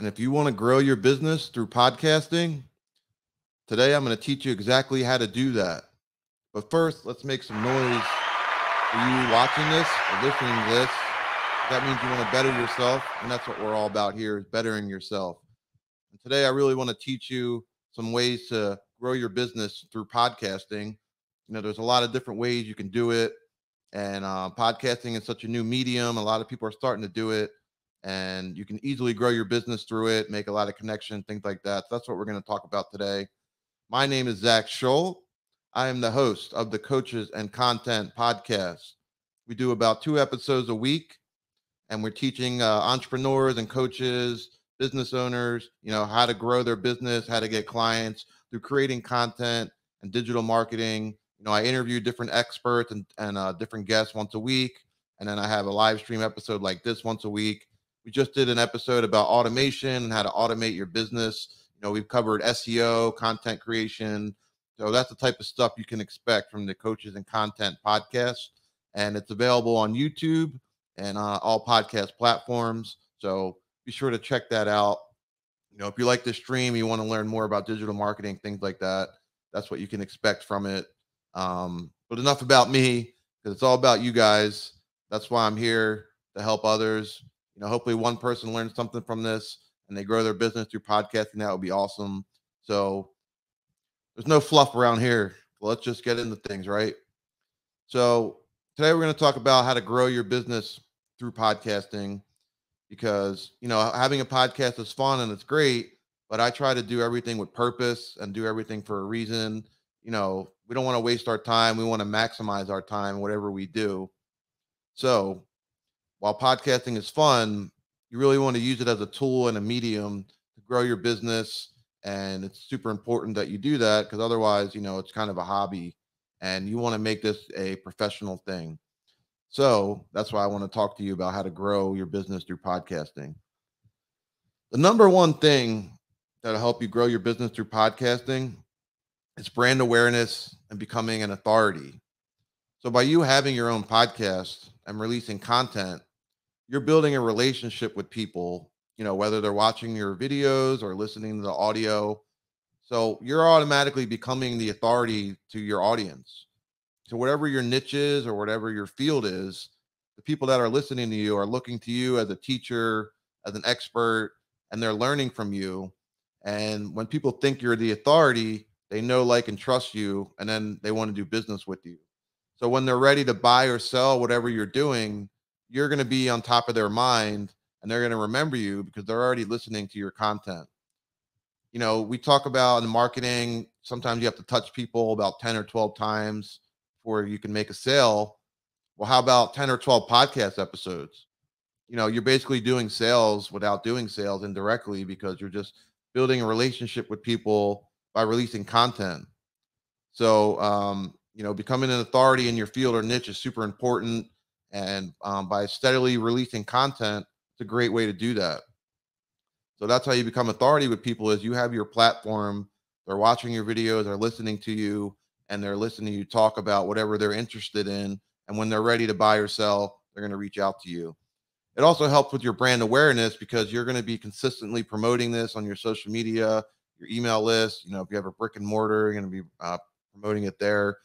And if you want to grow your business through podcasting, today I'm going to teach you exactly how to do that. But first, let's make some noise for you watching this or listening to this. That means you want to better yourself, and that's what we're all about here, is bettering yourself. And today I really want to teach you some ways to grow your business through podcasting. You know, there's a lot of different ways you can do it, and podcasting is such a new medium. A lot of people are starting to do it, and you can easily grow your business through it, make a lot of connections, things like that. So that's what we're going to talk about today. My name is Zach Shull. I am the host of the Coaches and Content Podcast. We do about 2 episodes a week. And we're teaching entrepreneurs and coaches, business owners, you know, how to grow their business, how to get clients through creating content and digital marketing. You know, I interview different experts and different guests once a week. And then I have a live stream episode like this once a week. We just did an episode about automation and how to automate your business. You know, we've covered SEO, content creation. So that's the type of stuff you can expect from the Coaches and Content Podcast. And it's available on YouTube and all podcast platforms. So be sure to check that out. You know, if you like this stream, you want to learn more about digital marketing, things like that, that's what you can expect from it. But enough about me, because it's all about you guys. That's why I'm here, to help others. You know, hopefully one person learns something from this and they grow their business through podcasting. That would be awesome. So there's no fluff around here. Well, let's just get into things, right? So today we're going to talk about how to grow your business through podcasting, because, you know, having a podcast is fun and it's great, but I try to do everything with purpose and do everything for a reason. You know, we don't want to waste our time. We want to maximize our time, whatever we do. So while podcasting is fun, you really want to use it as a tool and a medium to grow your business. And it's super important that you do that, because otherwise, you know, it's kind of a hobby. And you want to make this a professional thing. So that's why I want to talk to you about how to grow your business through podcasting. The number one thing that'll help you grow your business through podcasting is brand awareness and becoming an authority. So by you having your own podcast and releasing content, you're building a relationship with people, you know, whether they're watching your videos or listening to the audio. So you're automatically becoming the authority to your audience. So whatever your niche is or whatever your field is, the people that are listening to you are looking to you as a teacher, as an expert, and they're learning from you. And when people think you're the authority, they know, like, and trust you, and then they want to do business with you. So when they're ready to buy or sell whatever you're doing, you're going to be on top of their mind, and they're going to remember you because they're already listening to your content. You know, we talk about in marketing, sometimes you have to touch people about 10 or 12 times before you can make a sale. Well, how about 10 or 12 podcast episodes? You know, you're basically doing sales without doing sales indirectly, because you're just building a relationship with people by releasing content. So, you know, becoming an authority in your field or niche is super important. And by steadily releasing content, it's a great way to do that. So that's how you become authority with people, is you have your platform, they're watching your videos, they're listening to you, and they're listening to you talk about whatever they're interested in. And when they're ready to buy or sell, they're going to reach out to you. It also helps with your brand awareness, because you're going to be consistently promoting this on your social media, your email list. You know, if you have a brick and mortar, you're going to be promoting it there.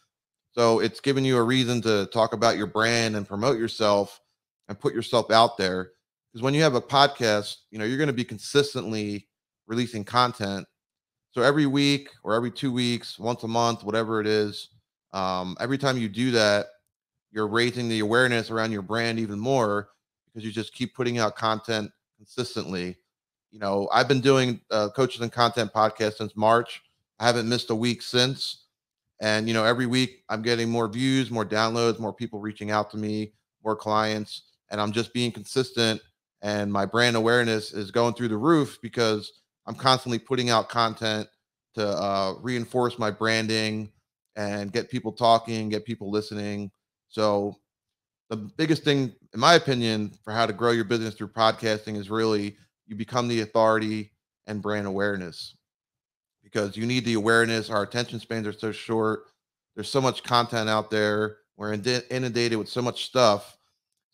So it's giving you a reason to talk about your brand and promote yourself and put yourself out there. Because when you have a podcast, you know, you're going to be consistently releasing content. So every week or every 2 weeks, once a month, whatever it is, every time you do that, you're raising the awareness around your brand even more, because you just keep putting out content consistently. You know, I've been doing Coaches and Content Podcast since March. I haven't missed a week since. And, you know, every week I'm getting more views, more downloads, more people reaching out to me, more clients, and I'm just being consistent. And my brand awareness is going through the roof, because I'm constantly putting out content to reinforce my branding and get people talking, get people listening. So the biggest thing, in my opinion, for how to grow your business through podcasting is really you become the authority and brand awareness, because you need the awareness. Our attention spans are so short. There's so much content out there. We're inundated with so much stuff.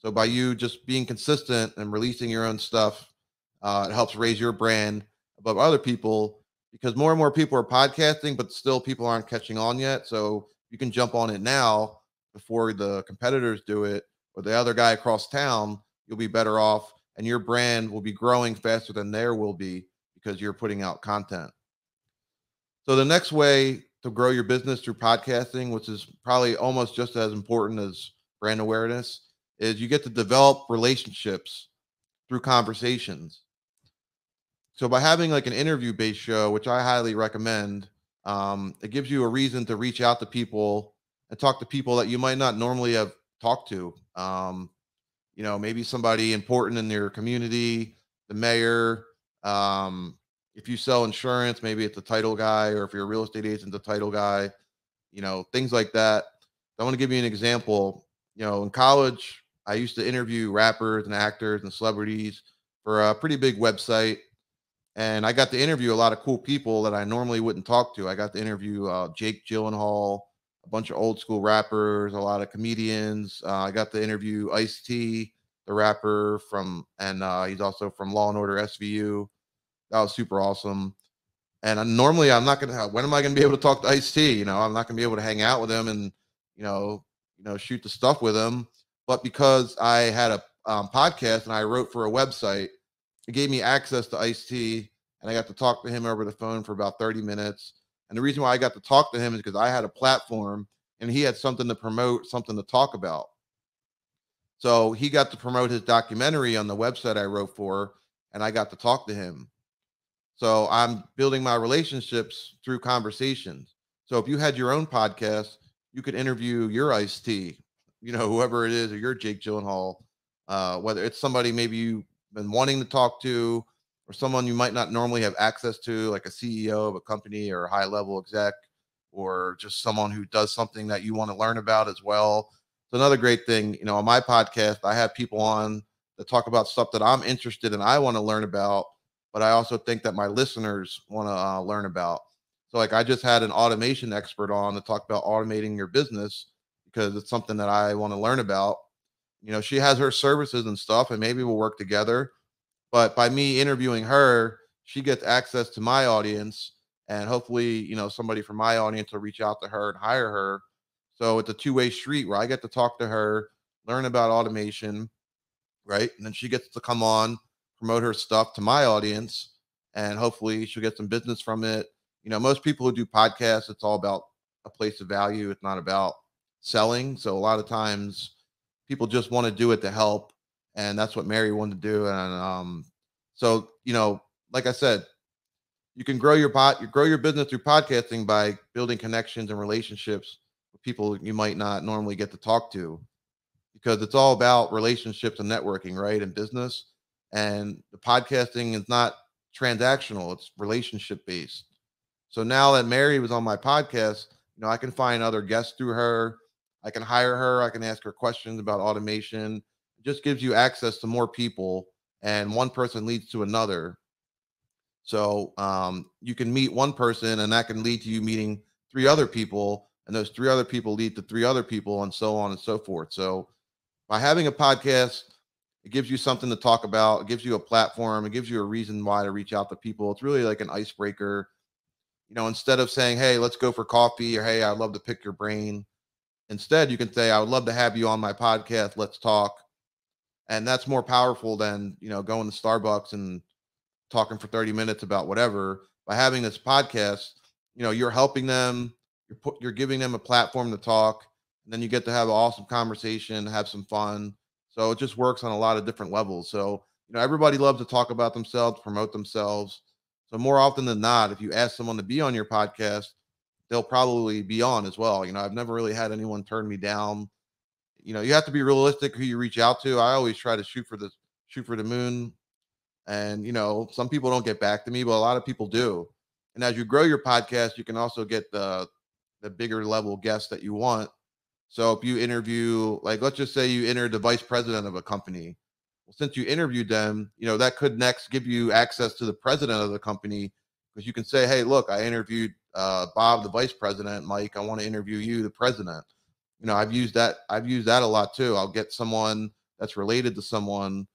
So by you just being consistent and releasing your own stuff, It helps raise your brand above other people, because more and more people are podcasting, but still people aren't catching on yet. So you can jump on it now before the competitors do it, or the other guy across town. You'll be better off, and your brand will be growing faster than there will be, because you're putting out content. So the next way to grow your business through podcasting, which is probably almost just as important as brand awareness, is you get to develop relationships through conversations. So by having like an interview-based show, which I highly recommend, it gives you a reason to reach out to people and talk to people that you might not normally have talked to. You know, maybe somebody important in your community, the mayor. If you sell insurance, maybe it's a title guy, or if you're a real estate agent, the title guy, you know, things like that. I want to give you an example. You know, in college, I used to interview rappers and actors and celebrities for a pretty big website. And I got to interview a lot of cool people that I normally wouldn't talk to. I got to interview Jake Gyllenhaal, a bunch of old school rappers, a lot of comedians. I got to interview Ice-T, the rapper from, and he's also from Law and Order SVU. That was super awesome. And normally I'm not going to, when am I going to be able to talk to Ice-T? You know, I'm not going to be able to hang out with him and, you know, shoot the stuff with him. But because I had a podcast and I wrote for a website, it gave me access to Ice-T, and I got to talk to him over the phone for about 30 minutes. And the reason why I got to talk to him is because I had a platform and he had something to promote, something to talk about. So he got to promote his documentary on the website I wrote for, and I got to talk to him. So I'm building my relationships through conversations. So if you had your own podcast, you could interview your Ice-T, you know, whoever it is, or your Jake Gyllenhaal, whether it's somebody maybe you've been wanting to talk to, or someone you might not normally have access to, like a CEO of a company or a high-level exec, or just someone who does something that you want to learn about as well. It's another great thing. You know, on my podcast, I have people on that talk about stuff that I'm interested in, I want to learn about, but I also think that my listeners want to learn about. So like I just had an automation expert on to talk about automating your business, because it's something that I want to learn about. You know, she has her services and stuff, and maybe we'll work together. But by me interviewing her, she gets access to my audience, and hopefully, you know, somebody from my audience will reach out to her and hire her. So it's a two-way street where I get to talk to her, learn about automation, right? And then she gets to come on, promote her stuff to my audience, and hopefully she'll get some business from it. You know, most people who do podcasts, it's all about a place of value. It's not about selling. So a lot of times people just want to do it to help. And that's what Mary wanted to do. And so, you know, like I said, you can grow your business through podcasting by building connections and relationships with people you might not normally get to talk to, because it's all about relationships and networking, right? And business. And the podcasting is not transactional, it's relationship based. So now that Mary was on my podcast, you know, I can find other guests through her. I can hire her. I can ask her questions about automation. It just gives you access to more people, and one person leads to another. So you can meet one person, and that can lead to you meeting three other people, and those three other people lead to three other people, and so on and so forth. So by having a podcast, it gives you something to talk about. It gives you a platform. It gives you a reason why to reach out to people. It's really like an icebreaker. You know, instead of saying, hey, let's go for coffee, or hey, I'd love to pick your brain. Instead, you can say, I would love to have you on my podcast. Let's talk. And that's more powerful than, you know, going to Starbucks and talking for 30 minutes about whatever. By having this podcast, you know, you're helping them. You're giving them a platform to talk, and then you get to have an awesome conversation, have some fun. So it just works on a lot of different levels. So, you know, everybody loves to talk about themselves, promote themselves. So more often than not, if you ask someone to be on your podcast, they'll probably be on as well. You know, I've never really had anyone turn me down. You know, you have to be realistic who you reach out to. I always try to shoot for the moon. And, you know, some people don't get back to me, but a lot of people do. And as you grow your podcast, you can also get the bigger level guests that you want. So if you interview, like, let's just say you interviewed the vice president of a company. Well, since you interviewed them, you know, that could next give you access to the president of the company, because you can say, hey, look, I interviewed Bob, the vice president. Mike, I want to interview you, the president. You know, I've used that a lot too. I'll get someone that's related to someone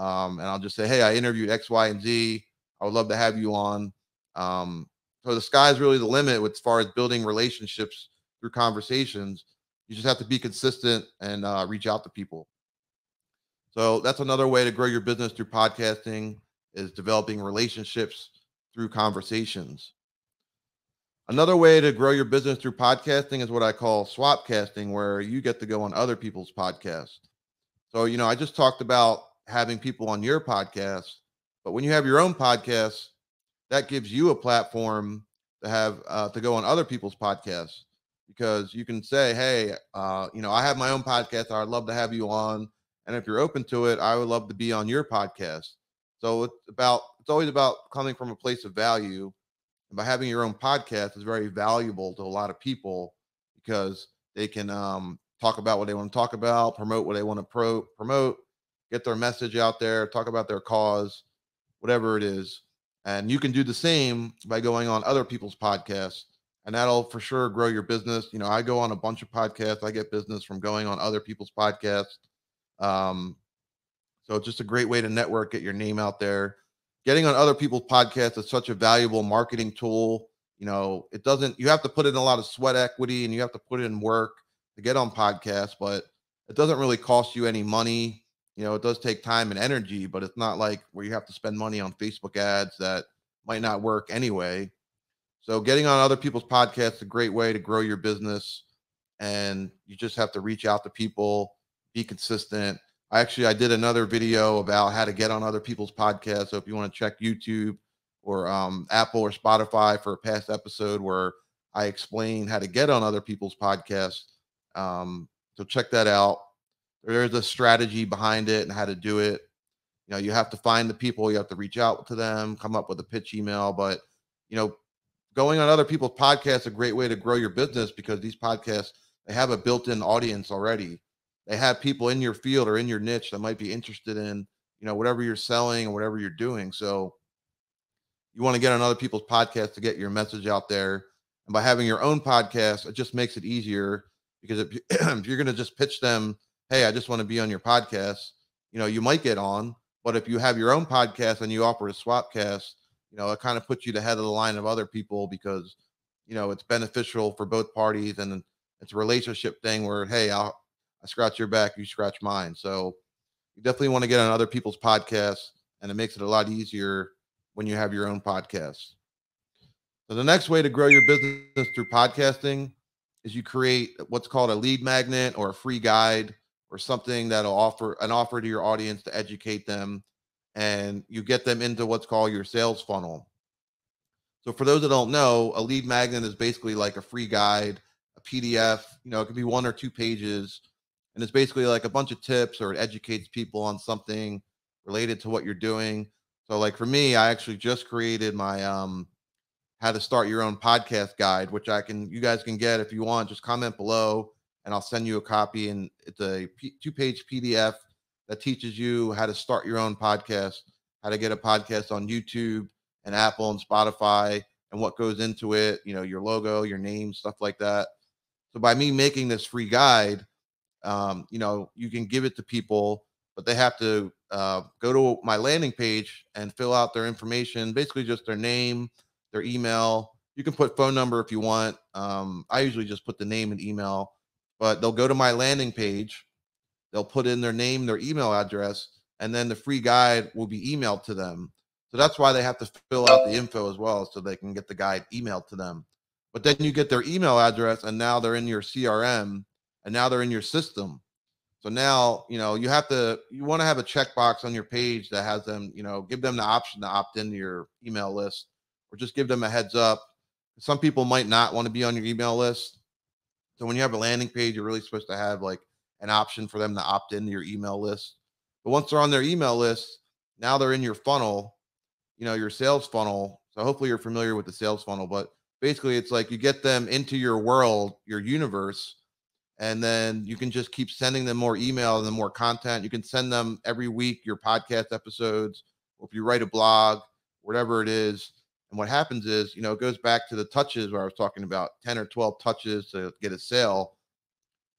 and I'll just say, hey, I interviewed X, Y, and Z. I would love to have you on. So the sky's really the limit as far as building relationships through conversations. You just have to be consistent and reach out to people. So that's another way to grow your business through podcasting, is developing relationships through conversations. Another way to grow your business through podcasting is what I call swap casting, where you get to go on other people's podcasts. So, you know, I just talked about having people on your podcast, but when you have your own podcast, that gives you a platform to have to go on other people's podcasts, because you can say, hey, you know, I have my own podcast. I'd love to have you on. And if you're open to it, I would love to be on your podcast. So it's always about coming from a place of value. And by having your own podcast is very valuable to a lot of people, because they can talk about what they want to talk about, promote what they want to promote, get their message out there, talk about their cause, whatever it is. And you can do the same by going on other people's podcasts, and that'll for sure grow your business. You know, I go on a bunch of podcasts. I get business from going on other people's podcasts. So it's just a great way to network, get your name out there. Getting on other people's podcasts is such a valuable marketing tool. You know, it doesn't, you have to put in a lot of sweat equity and you have to put in work to get on podcasts, but it doesn't really cost you any money. You know, it does take time and energy, but it's not like where you have to spend money on Facebook ads that might not work anyway. So getting on other people's podcasts is a great way to grow your business, and you just have to reach out to people, be consistent. I did another video about how to get on other people's podcasts. So if you want to check YouTube or Apple or Spotify for a past episode where I explain how to get on other people's podcasts, so check that out. There's a strategy behind it and how to do it. You know, you have to find the people, you have to reach out to them, come up with a pitch email. But, you know, going on other people's podcasts is a great way to grow your business, because these podcasts, they have a built-in audience already. They have people in your field or in your niche that might be interested in, you know, whatever you're selling or whatever you're doing. So you want to get on other people's podcasts to get your message out there. And by having your own podcast, it just makes it easier, because if you're going to just pitch them, hey, I just want to be on your podcast, you know, you might get on. But if you have your own podcast and you offer a swap cast, you know, it kind of puts you ahead of the line of other people, because, you know, it's beneficial for both parties, and it's a relationship thing where, hey, I scratch your back, you scratch mine. So you definitely want to get on other people's podcasts, and it makes it a lot easier when you have your own podcast. So the next way to grow your business through podcasting is you create what's called a lead magnet or a free guide, or something that'll offer an offer to your audience to educate them, and you get them into what's called your sales funnel. So for those that don't know, a lead magnet is basically like a free guide, a PDF, you know, it could be 1 or 2 pages. And it's basically like a bunch of tips, or it educates people on something related to what you're doing. So like for me, I actually just created my how to start your own podcast guide, which you guys can get if you want. Just comment below and I'll send you a copy. And it's a 2-page PDF that teaches you how to start your own podcast, how to get a podcast on YouTube and Apple and Spotify, and what goes into it, you know, your logo, your name, stuff like that. So by me making this free guide, you know, you can give it to people, but they have to go to my landing page and fill out their information, basically just their name, their email. You can put phone number if you want. I usually just put the name and email, but they'll go to my landing page. They'll put in their name, their email address, and then the free guide will be emailed to them. So that's why they have to fill out the info as well, so they can get the guide emailed to them. But then you get their email address, and now they're in your CRM. And now they're in your system. So now, you know, you want to have a checkbox on your page that has them, you know, give them the option to opt into your email list, or just give them a heads up. Some people might not want to be on your email list. So when you have a landing page, you're really supposed to have like an option for them to opt into your email list. But once they're on their email list, now they're in your funnel, you know, your sales funnel. So hopefully you're familiar with the sales funnel, but basically it's like you get them into your world, your universe. And then you can just keep sending them more email and more content. You can send them every week your podcast episodes, or if you write a blog, whatever it is. And what happens is, you know, it goes back to the touches where I was talking about, 10 or 12 touches to get a sale.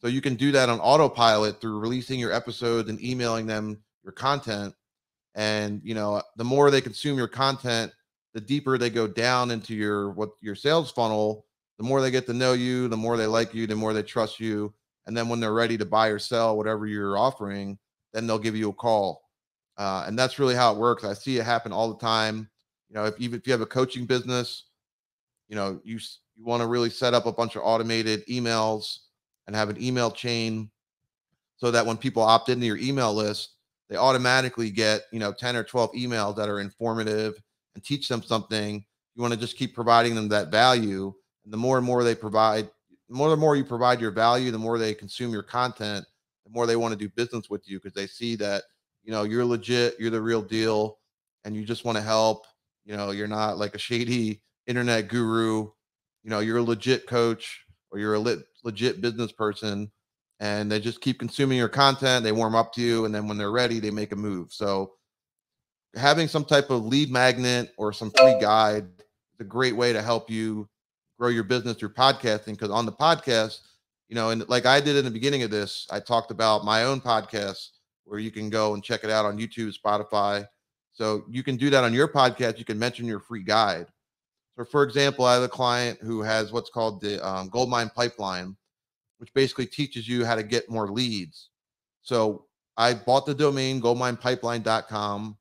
So you can do that on autopilot through releasing your episodes and emailing them your content. And, you know, the more they consume your content, the deeper they go down into your sales funnel, the more they get to know you, the more they like you, the more they trust you. And then when they're ready to buy or sell whatever you're offering, then they'll give you a call. And that's really how it works. I see it happen all the time. You know, if you have a coaching business, you know, you want to really set up a bunch of automated emails and have an email chain so that when people opt into your email list, they automatically get, you know, 10 or 12 emails that are informative and teach them something. You want to just keep providing them that value. And the more and more they provide, the more you provide your value, the more they consume your content, the more they want to do business with you, because they see that, you know, you're legit, you're the real deal, and you just want to help. You know, you're not like a shady internet guru. You know, you're a legit coach, or you're a legit business person, and they just keep consuming your content. They warm up to you, and then when they're ready, they make a move. So having some type of lead magnet or some free guide is a great way to help you grow your business through podcasting. Because on the podcast, you know, and like I did in the beginning of this, I talked about my own podcast, where you can go and check it out on YouTube, Spotify. So you can do that on your podcast. You can mention your free guide. So for example, I have a client who has what's called the Goldmine Pipeline, which basically teaches you how to get more leads. So I bought the domain goldminepipeline.com.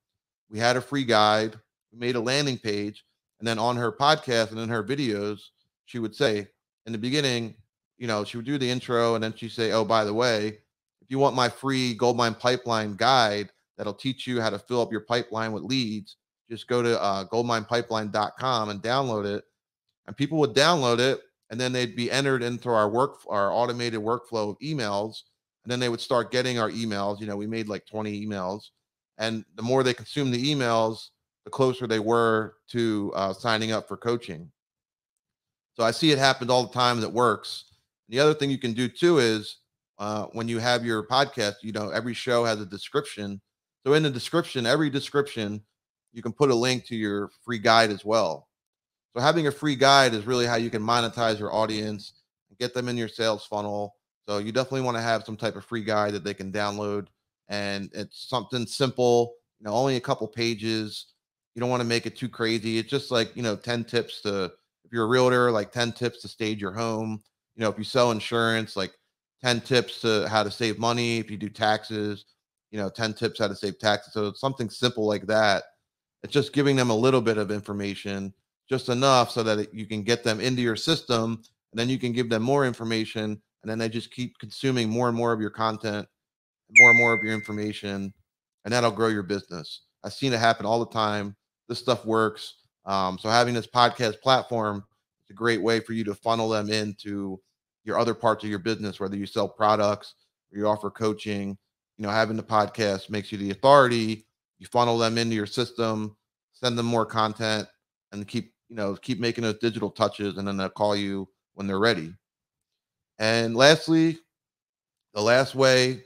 We had a free guide, we made a landing page, and then on her podcast and in her videos, she would say in the beginning, you know, she would do the intro and then she'd say, oh, by the way, if you want my free Goldmine Pipeline guide that'll teach you how to fill up your pipeline with leads, just go to goldminepipeline.com and download it. And people would download it, and then they'd be entered into our automated workflow of emails, and then they would start getting our emails. You know, we made like 20 emails. And the more they consumed the emails, the closer they were to signing up for coaching. So I see it happen all the time, and it works. The other thing you can do too is when you have your podcast, you know, every show has a description. So in the description, every description, you can put a link to your free guide as well. So having a free guide is really how you can monetize your audience and get them in your sales funnel. So you definitely want to have some type of free guide that they can download. And it's something simple, you know, only a couple pages. You don't want to make it too crazy. It's just like, you know, 10 tips to, if you're a realtor, like 10 tips to stage your home. You know, if you sell insurance, like 10 tips to how to save money. If you do taxes, you know, 10 tips how to save taxes. So it's something simple like that. It's just giving them a little bit of information, just enough so that you can get them into your system, and then you can give them more information, and then they just keep consuming more and more of your content, more and more of your information, and that'll grow your business. I've seen it happen all the time. This stuff works. So having this podcast platform is a great way for you to funnel them into your other parts of your business, whether you sell products or you offer coaching. You know, having the podcast makes you the authority. You funnel them into your system, send them more content, and keep making those digital touches, and then they'll call you when they're ready. And lastly, the last way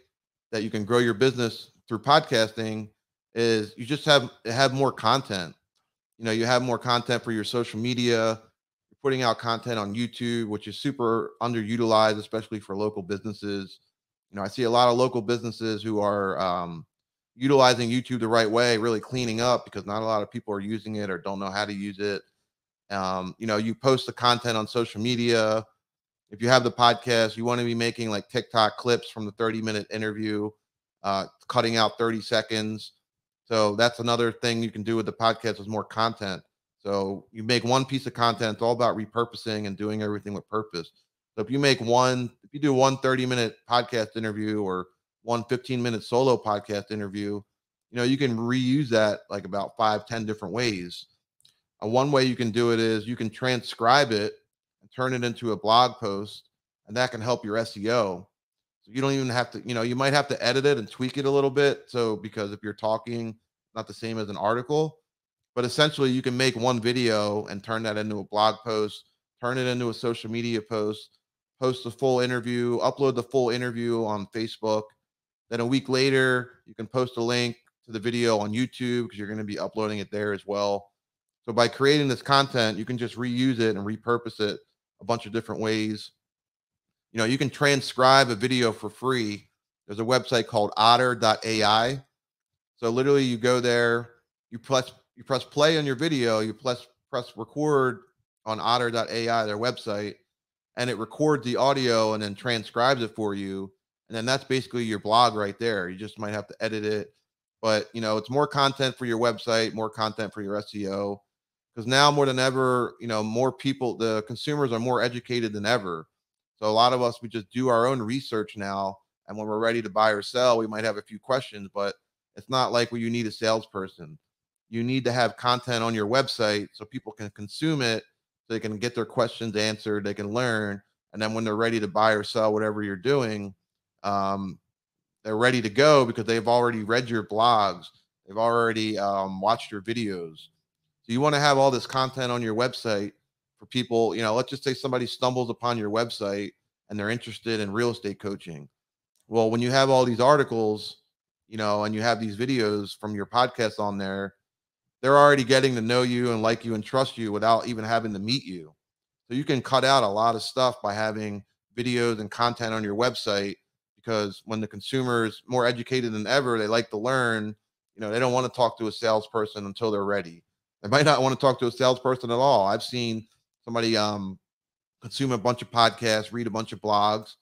that you can grow your business through podcasting is you just have more content. You know, you have more content for your social media. You're putting out content on YouTube, which is super underutilized, especially for local businesses. You know, I see a lot of local businesses who are utilizing YouTube the right way, really cleaning up, because not a lot of people are using it or don't know how to use it. You know, you post the content on social media. If you have the podcast, you want to be making like TikTok clips from the 30-minute interview, cutting out 30 seconds. So that's another thing you can do with the podcast, is more content. So you make one piece of content. It's all about repurposing and doing everything with purpose. So if you do one 30-minute podcast interview or one 15-minute solo podcast interview, you know, you can reuse that like about 5-10 different ways. One way you can do it is you can transcribe it, turn it into a blog post, and that can help your SEO. So you don't even have to, you know, you might have to edit it and tweak it a little bit. So, because if you're talking, not the same as an article, but essentially you can make one video and turn that into a blog post, turn it into a social media post, post the full interview, upload the full interview on Facebook. Then a week later, you can post a link to the video on YouTube, because you're going to be uploading it there as well. So by creating this content, you can just reuse it and repurpose it a bunch of different ways. You know, you can transcribe a video for free. There's a website called otter.ai. So literally you go there, you press play on your video, you press record on otter.ai, their website, and it records the audio and then transcribes it for you. And then that's basically your blog right there. You just might have to edit it, but you know, it's more content for your website, more content for your SEO. Because now more than ever, you know, more people, the consumers are more educated than ever. So a lot of us, we just do our own research now. And when we're ready to buy or sell, we might have a few questions, but it's not like where you need a salesperson. You need to have content on your website so people can consume it, so they can get their questions answered, they can learn. And then when they're ready to buy or sell whatever you're doing, they're ready to go because they've already read your blogs. They've already watched your videos. So you want to have all this content on your website for people. You know, let's just say somebody stumbles upon your website and they're interested in real estate coaching. Well, when you have all these articles, you know, and you have these videos from your podcast on there, they're already getting to know you and like you and trust you without even having to meet you. So you can cut out a lot of stuff by having videos and content on your website, because when the consumer is more educated than ever, they like to learn. You know, they don't want to talk to a salesperson until they're ready. They might not want to talk to a salesperson at all. I've seen somebody consume a bunch of podcasts, read a bunch of blogs,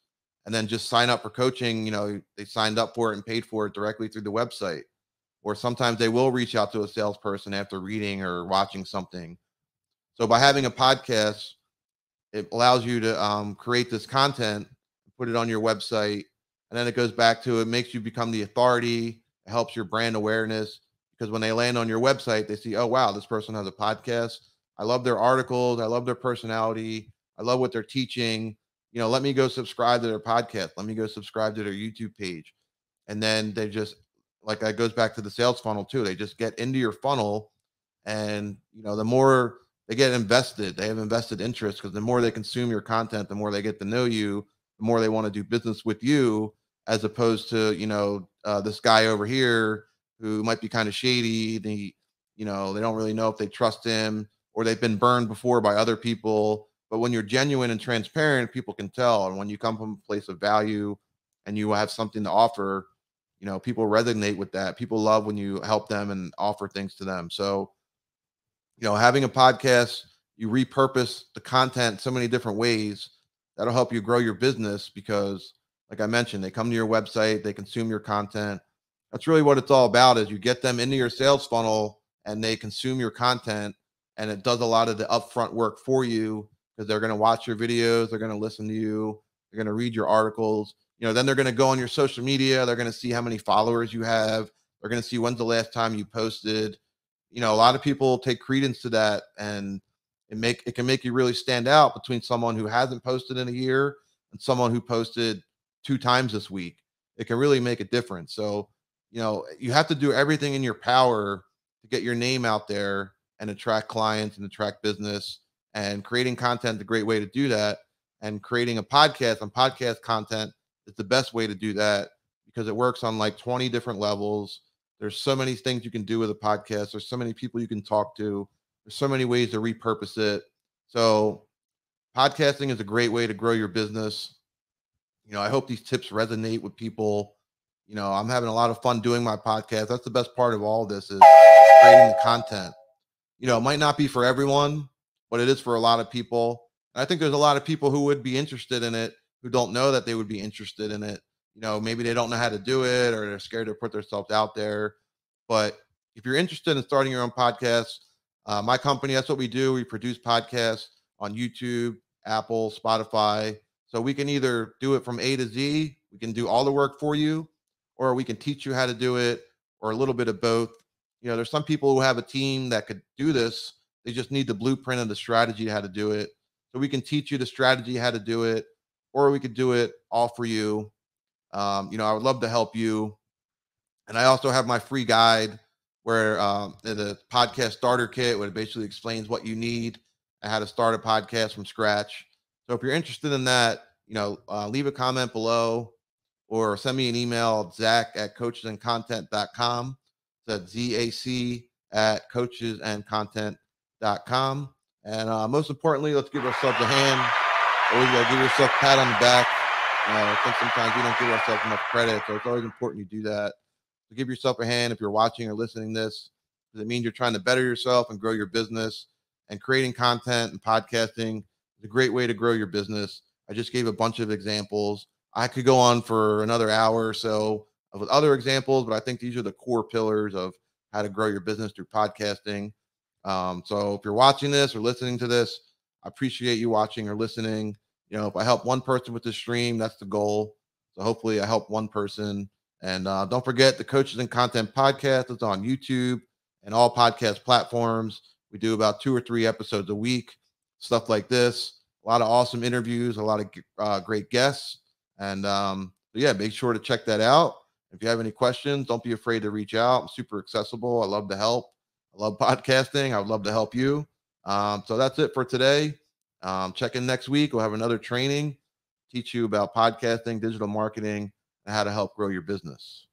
and then just sign up for coaching. You know, they signed up for it and paid for it directly through the website. Or sometimes they will reach out to a salesperson after reading or watching something. So by having a podcast, it allows you to create this content, put it on your website, and then it goes back to, it makes you become the authority. It helps your brand awareness, because when they land on your website, they see, oh, wow, this person has a podcast. I love their articles. I love their personality. I love what they're teaching. You know, let me go subscribe to their podcast. Let me go subscribe to their YouTube page. And then they just, like, that goes back to the sales funnel too. They just get into your funnel, and you know, the more they get invested, they have invested interest, because the more they consume your content, the more they get to know you, the more they want to do business with you, as opposed to, you know, this guy over here who might be kind of shady. They, you know, they don't really know if they trust him, or they've been burned before by other people. But when you're genuine and transparent, people can tell. And when you come from a place of value and you have something to offer, you know, people resonate with that. People love when you help them and offer things to them. So, you know, having a podcast, you repurpose the content so many different ways. That'll help you grow your business, because like I mentioned, they come to your website, they consume your content. That's really what it's all about, is you get them into your sales funnel and they consume your content, and it does a lot of the upfront work for you, because they're going to watch your videos. They're going to listen to you. They're going to read your articles. You know, then they're going to go on your social media. They're going to see how many followers you have. They're going to see when's the last time you posted. You know, a lot of people take credence to that, and it can make you really stand out between someone who hasn't posted in a year and someone who posted 2 times this week. It can really make a difference. So, you know, you have to do everything in your power to get your name out there and attract clients and attract business. And creating content is a great way to do that. And creating a podcast and podcast content, it's the best way to do that, because it works on like 20 different levels. There's so many things you can do with a podcast. There's so many people you can talk to. There's so many ways to repurpose it. So podcasting is a great way to grow your business. You know, I hope these tips resonate with people. You know, I'm having a lot of fun doing my podcast. That's the best part of all this, is creating the content. You know, it might not be for everyone, but it is for a lot of people. And I think there's a lot of people who would be interested in it, who don't know that they would be interested in it. You know, maybe they don't know how to do it, or they're scared to put themselves out there. But if you're interested in starting your own podcast, my company, that's what we do. We produce podcasts on YouTube, Apple, Spotify. So we can either do it from A to Z, we can do all the work for you, or we can teach you how to do it, or a little bit of both. You know, there's some people who have a team that could do this. They just need the blueprint and the strategy how to do it. So we can teach you the strategy how to do it, or we could do it all for you. You know, I would love to help you. And I also have my free guide where the podcast starter kit, where it basically explains what you need and how to start a podcast from scratch. So if you're interested in that, you know, leave a comment below, or send me an email at zach@coachesandcontent.com. That's ZAC@coachesandcontent.com. And most importantly, let's give ourselves a hand. Always got to give yourself a pat on the back. I think sometimes we don't give ourselves enough credit, so it's always important you do that. So give yourself a hand if you're watching or listening this, because it means you're trying to better yourself and grow your business. And creating content and podcasting is a great way to grow your business. I just gave a bunch of examples. I could go on for another hour or so with other examples, but I think these are the core pillars of how to grow your business through podcasting. So if you're watching this or listening to this, I appreciate you watching or listening. You know, if I help one person with this stream, that's the goal. So hopefully I help one person. And don't forget the Coaches and Content Podcast is on YouTube and all podcast platforms. We do about 2 or 3 episodes a week, stuff like this. A lot of awesome interviews, a lot of great guests. And yeah, make sure to check that out. If you have any questions, don't be afraid to reach out. I'm super accessible. I love to help. I love podcasting. I would love to help you. So that's it for today. Check in next week. We'll have another training, teach you about podcasting, digital marketing, and how to help grow your business.